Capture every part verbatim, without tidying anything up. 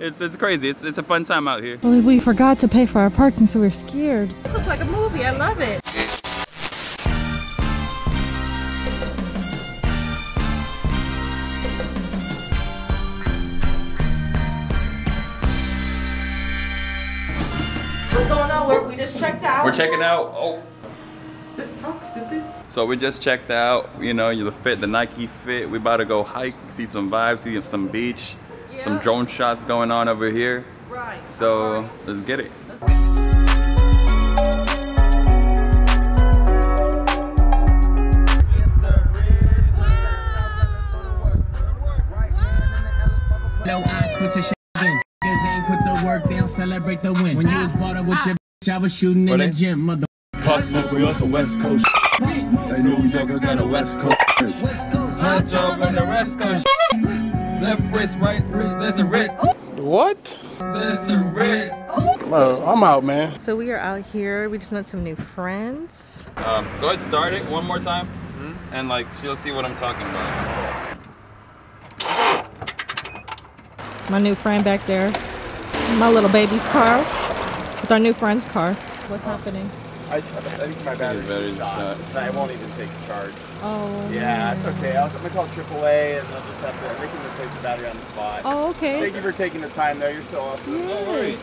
It's, it's crazy. It's, it's a fun time out here. Well, we forgot to pay for our parking, so we were scared. This looks like a movie. I love it. What's going on? We're, we just checked out. We're checking out. Oh. Just talk, stupid. So we just checked out, you know, the fit, the Nike fit. We about to go hike, see some vibes, see some beach. Yep. Some drone shots going on over here. Right. So right. Let's get it. No acquisition. Niggas ain't put the work down, celebrate the win. When you was bought up with your bitch, I was shooting in the gym, mother. Look, we also West Coast. They knew we got a West Coast. Hot dog on the West Coast. Left wrist, right wrist, listen, Rick. What? Listen, Rick. Oh, I'm out, man. So we are out here. We just met some new friends. Um, go ahead, start it one more time, mm-hmm. and like she'll see what I'm talking about. My new friend back there. My little baby's car. With our new friend's car. What's oh. happening? I, I think my battery's, battery's shot. shot. I won't even take charge. Oh. Yeah, it's okay. I'll, I'm going to call triple A and they'll just have to, they can replace the battery on the spot. Oh, okay. Thank you for taking the time though. You're so awesome. Yes. No worries.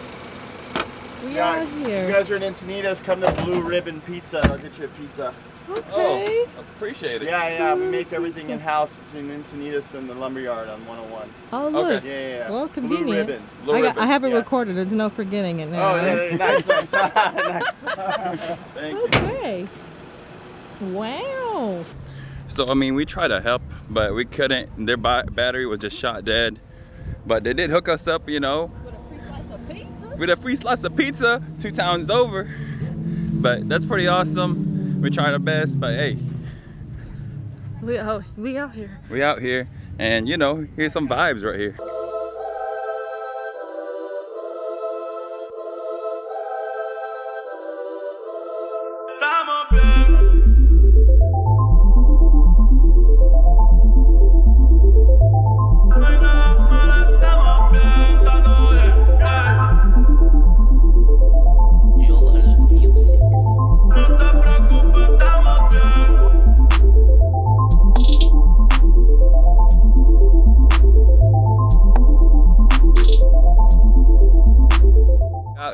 We yeah, are here. You guys are in Encinitas. Come to Blue Ribbon Pizza and I'll get you a pizza. Okay. Oh, appreciate it. Yeah, yeah. We make everything in-house. It's in Encinitas in the lumberyard on one oh one. Oh, look. Okay. Yeah, yeah, yeah. Well, convenient. Blue Ribbon. Blue I, got, ribbon. I have it yeah. recorded. There's no forgetting it now. Oh, yeah, yeah, nice, nice. nice. Thank okay. you. Wow. So, I mean, we tried to help, but we couldn't. Their battery was just shot dead. But they did hook us up, you know. With a free slice of pizza? With a free slice of pizza two towns over. But that's pretty awesome. We try our best, but hey, we out, we out here. We out here, and you know, here's some vibes right here.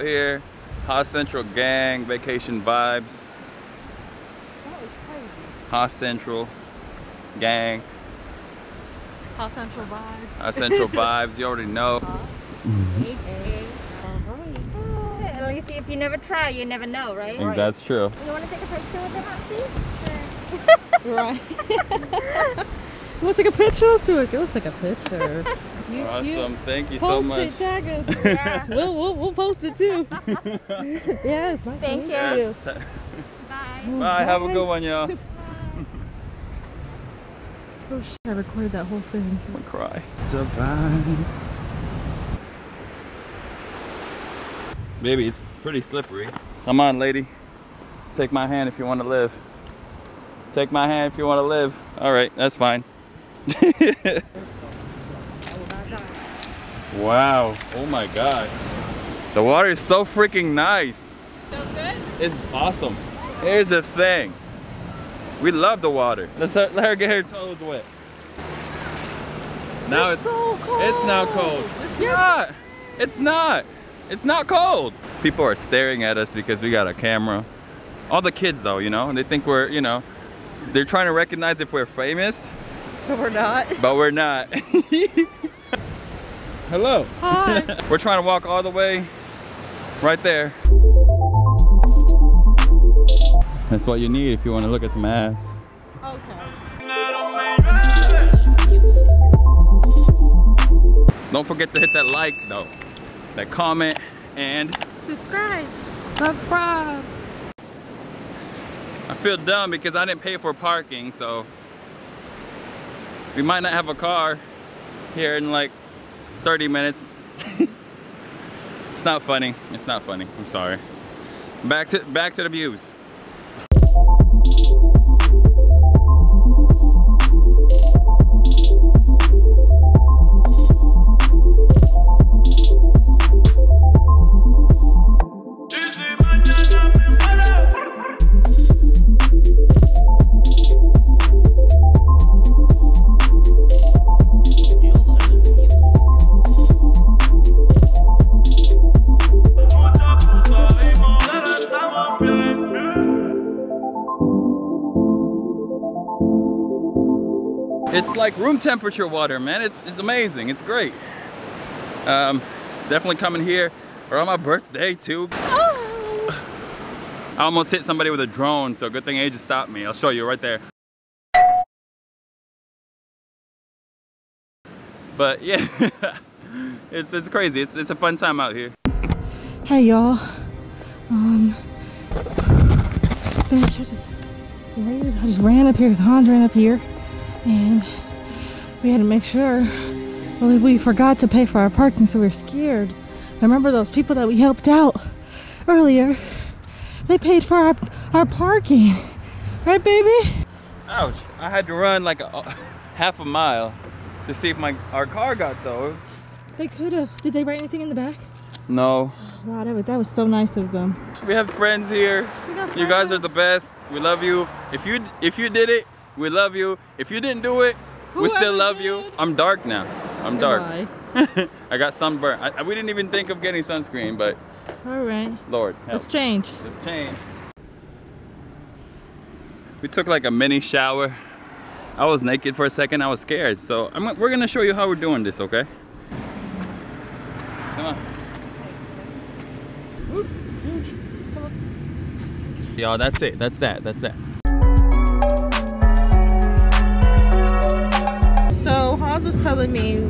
Here, Haas Central gang, vacation vibes. That is crazy. Haas Central gang. Haas Central vibes. Haas Central vibes, you already know. Mm-hmm. At least if you never try, you never know, right? right. That's true. You want to take a picture with the hot seat? Sure. Right. You want to take a picture? Let's do it. Let's take a picture. You, awesome, you thank you so much. Post it, tag us. Yeah. We'll, we'll, we'll post it too. Yes, thank, thank you. Yes. Bye. Bye. Bye, have a good one, y'all. Oh shit, I recorded that whole thing. I'm gonna cry. It's a vibe. Baby, it's pretty slippery. Come on, lady. Take my hand if you want to live. Take my hand if you want to live. All right, that's fine. Wow, oh my god. The water is so freaking nice. Feels good? It's awesome. Here's the thing. We love the water. Let's let her get her toes wet. Now it's, it's so cold. It's not cold. It's not. It's not. It's not cold. People are staring at us because we got a camera. All the kids though, you know, and they think we're, you know, they're trying to recognize if we're famous. But we're not. But we're not. Hello. Hi. We're trying to walk all the way right there. That's what you need if you want to look at some ass. Okay. Don't forget to hit that like though, that comment, and subscribe. Subscribe. I feel dumb because I didn't pay for parking, so we might not have a car here in like thirty minutes. It's not funny. It's not funny. I'm sorry. Back to back to the views. like room temperature water, man. It's, it's amazing. It's great. Um, definitely coming here around my birthday too. Oh. I almost hit somebody with a drone, so good thing Aja stopped me. I'll show you right there. But yeah, it's, it's crazy. It's, it's a fun time out here. Hey y'all. Um, I just, I just ran up here because Hans ran up here, and we had to make sure. Well, we forgot to pay for our parking, so we were scared. I remember those people that we helped out earlier. They paid for our, our parking, right, baby? Ouch! I had to run like a, a half a mile to see if my our car got towed. They could have. Did they write anything in the back? No. Wow, that was, that was so nice of them. We have friends here. You guys are the best. We love you. If you if you did it, we love you. If you didn't do it, we still love you. I'm dark now. I'm dark. I got sunburned. I, we didn't even think of getting sunscreen, but all right. Lord, help. Let's change. Let's change. We took like a mini shower. I was naked for a second. I was scared. So I'm, we're gonna show you how we're doing this, okay? Come on. Y'all, that's it. That's that. That's that. So Hans was telling me,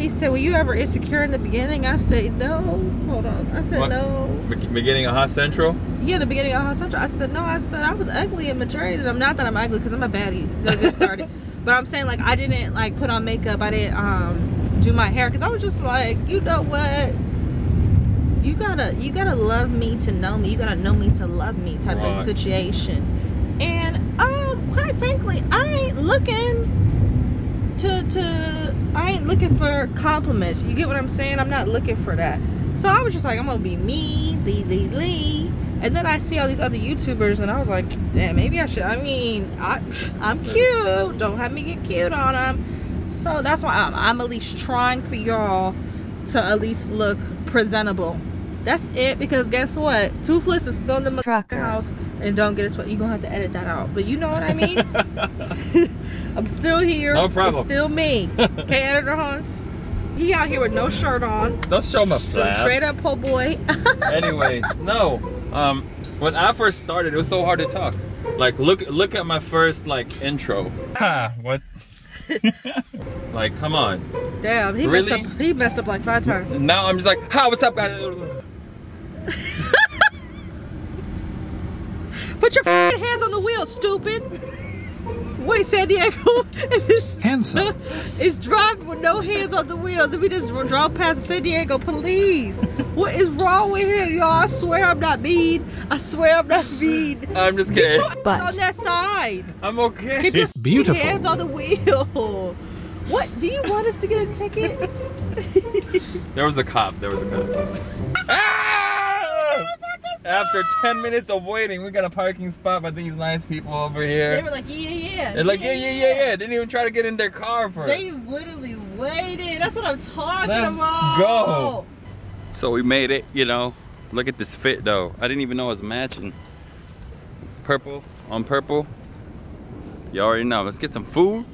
he said, "Were you ever insecure in the beginning?" I said, "No." Hold on. I said, what? "No." Be beginning of Haas Central? Yeah, the beginning of Haas Central. I said, "No." I said, "I was ugly and matured, and I'm not that I'm ugly because I'm a baddie. I just started." But I'm saying, like, I didn't like put on makeup. I didn't um, do my hair because I was just like, you know what? You gotta, you gotta love me to know me. You gotta know me to love me type right. of situation. And um, quite frankly, I ain't looking to, to, I ain't looking for compliments. You get what I'm saying? I'm not looking for that. So I was just like, I'm gonna be me, the, the, the. And then I see all these other YouTubers, and I was like, damn, maybe I should. I mean, I, I'm cute. Don't have me get cute on them. So that's why I'm, I'm at least trying for y'all to at least look presentable. That's it, because guess what? Toothless is still in the Trucker. house, and don't get it twisted. You're gonna have to edit that out, but you know what I mean? I'm still here. No problem. It's still me. Okay, Editor Hans? He out here with no shirt on. Don't show my flaps. Straight up, po' boy. Anyways, no. Um, when I first started, it was so hard to talk. Like, look, look at my first like intro. Ha! What? Like, come on. Damn, he really? messed up. He messed up like five times. Now I'm just like, hi, what's up, guys? Put your f***ing hands on the wheel, stupid. Wait, San Diego is handsome. It's driving with no hands on the wheel. Then we just drove past San Diego police. What is wrong with him, y'all? I swear I'm not mean. I swear I'm not mean. I'm just kidding. Get your but on that side. I'm okay. Keep your beautiful hands on the wheel. What? Do you want us to get a ticket? There was a cop. There was a cop. Ah! After ten minutes of waiting, we got a parking spot by these nice people over here. They were like, yeah, yeah. They're like, yeah, yeah, yeah, yeah. Didn't even try to get in their car first. They literally waited. That's what I'm talking Let's about. Go. So we made it, you know. Look at this fit, though. I didn't even know it was matching. Purple on purple. You already know. Let's get some food.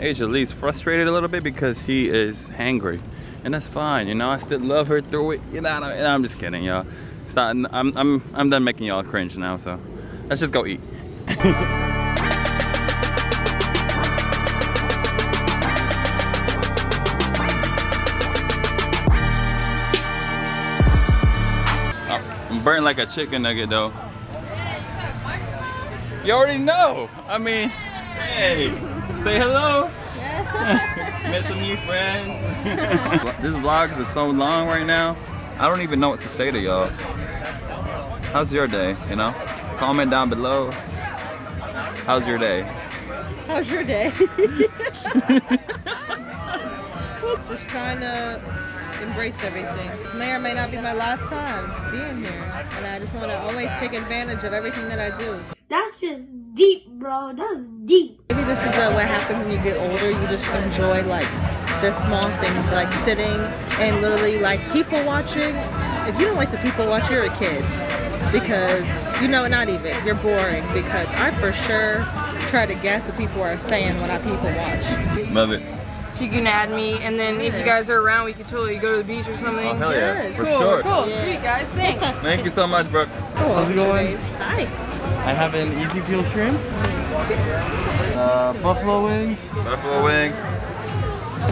Aja Lee's frustrated a little bit because she is hangry, and that's fine. You know, I still love her through it. You know, I'm just kidding, y'all. It's not. I'm. I'm. I'm done making y'all cringe now. So, let's just go eat. Oh, I'm burnt like a chicken nugget, though. You already know. I mean, hey. Say hello. Yes. Met some new friends. These vlogs are so long right now. I don't even know what to say to y'all. How's your day? You know, comment down below. How's your day? How's your day? Just trying to embrace everything. This may or may not be my last time being here, and I just want to always take advantage of everything that I do. That's just deep, bro. That's deep. Maybe this is uh, what happens when you get older. You just enjoy like the small things, like sitting and literally like people watching. If you don't like to people watch, you're a kid, because you know, not even, you're boring. Because I for sure try to guess what people are saying when I people watch. Love it. So you can add me, and then if you guys are around, we could totally go to the beach or something. Oh, hell yeah. Yes. For cool, sure. Cool, yeah. Sweet guys, thanks. Thank you so much, Brooke. Cool. How's it going? Hi. I have an easy peel shrimp. Uh, buffalo wings. Buffalo wings.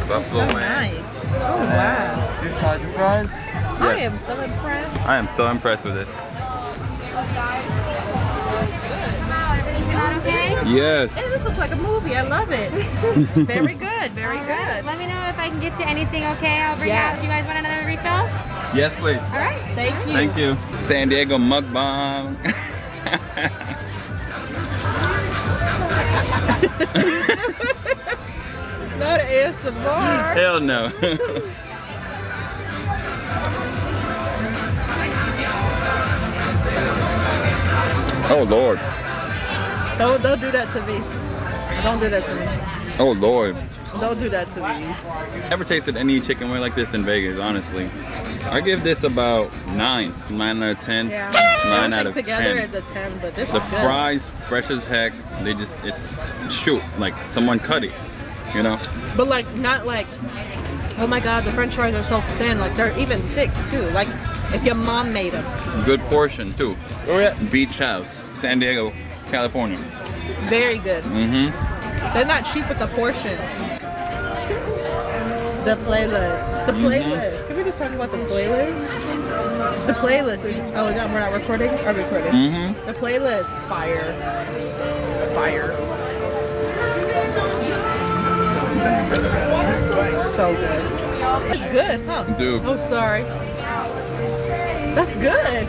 Buffalo so wings. Nice. Oh, wow. Two sides of fries. Yes. I am so impressed. I am so impressed with it. Yes. It just looks like a movie. I love it. Very good. Very All right. good. Let me know if I can get you anything, okay? I'll bring yes. out. Do you guys want another refill? Yes, please. All right. Thank you. Thank you. San Diego mukbang. Not A S M R. Hell no. Oh, Lord. Don't, don't do that to me. Don't do that to me. Oh, Lord. Don't do that to me. Never tasted any chicken wing like this in Vegas, honestly. I give this about nine. nine out of ten. Yeah. nine out of ten. Together is a ten, but this is good. The fries, fresh as heck. They just, it's, shoot, like someone cut it, you know? But like, not like, oh my God, the french fries are so thin. Like, they're even thick, too. Like, if your mom made them. Good portion, too. Oh, yeah. Beach house, San Diego, California. Very good. Mm-hmm. They're not cheap with the portions. The playlist. The playlist. Mm-hmm. Can we just talk about the playlist? The playlist is... Oh, no, we're not recording? Are we recording? Mm-hmm. The playlist. Fire. Fire. So good. That's good, huh? Dude. Oh, sorry. That's good.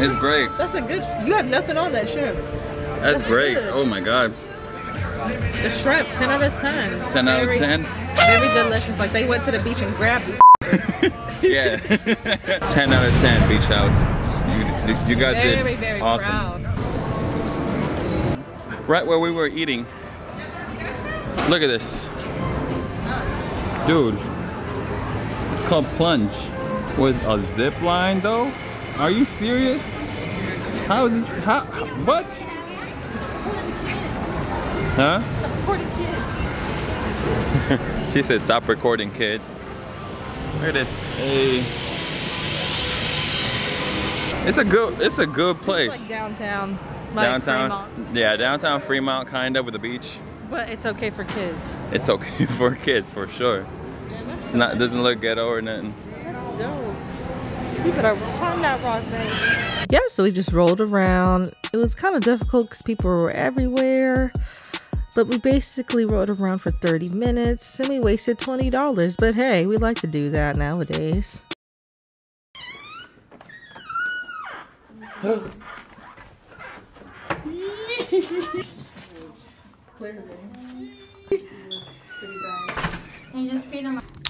It's great. That's a good, you have nothing on that shrimp. That's, That's great. Good. Oh my God. The shrimp, ten out of ten. ten very, out of ten? Very delicious. Like they went to the beach and grabbed these. Yeah. ten out of ten, beach house. You, you guys very, did very, very awesome. Proud. Right where we were eating. Look at this. Dude. It's called Plunge. With a zip line though? Are you serious? How is this? How? What? Huh? Stop recording kids. She said, "Stop recording, kids." Look at this. Hey. It's a good. It's a good place. It's like downtown. Like downtown. Fremont. Yeah, downtown Fremont, kind of with the beach. But it's okay for kids. It's okay for kids for sure. It's not. Doesn't look ghetto or nothing. You better find that rock, baby. Yeah, so we just rolled around. It was kind of difficult because people were everywhere, but we basically rolled around for thirty minutes and we wasted twenty dollars. But hey, we like to do that nowadays.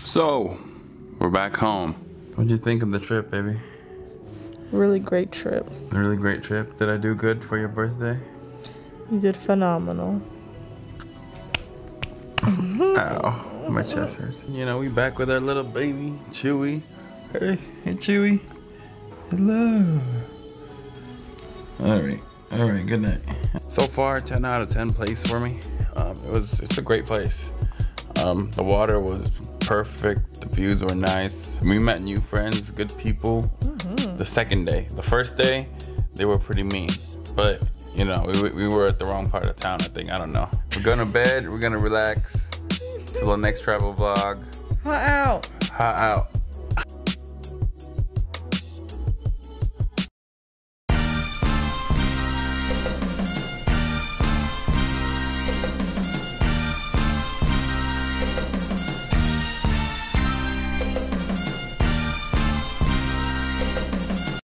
So, we're back home. What'd you think of the trip, baby? Really great trip. A really great trip. Did I do good for your birthday? You did phenomenal. Ow, my chest hurts. You know, we back with our little baby, Chewy. Hey, hey, Chewy. Hello. All right, all right, good night. So far, ten out of ten place for me. Um, it was, it's a great place. Um, the water was perfect, the views were nice. We met new friends, good people. Mm-hmm. The second day, the first day, they were pretty mean. But, you know, we, we were at the wrong part of town, I think, I don't know. We're going to bed, we're going to relax. Till the next travel vlog. Hot out. Hot out.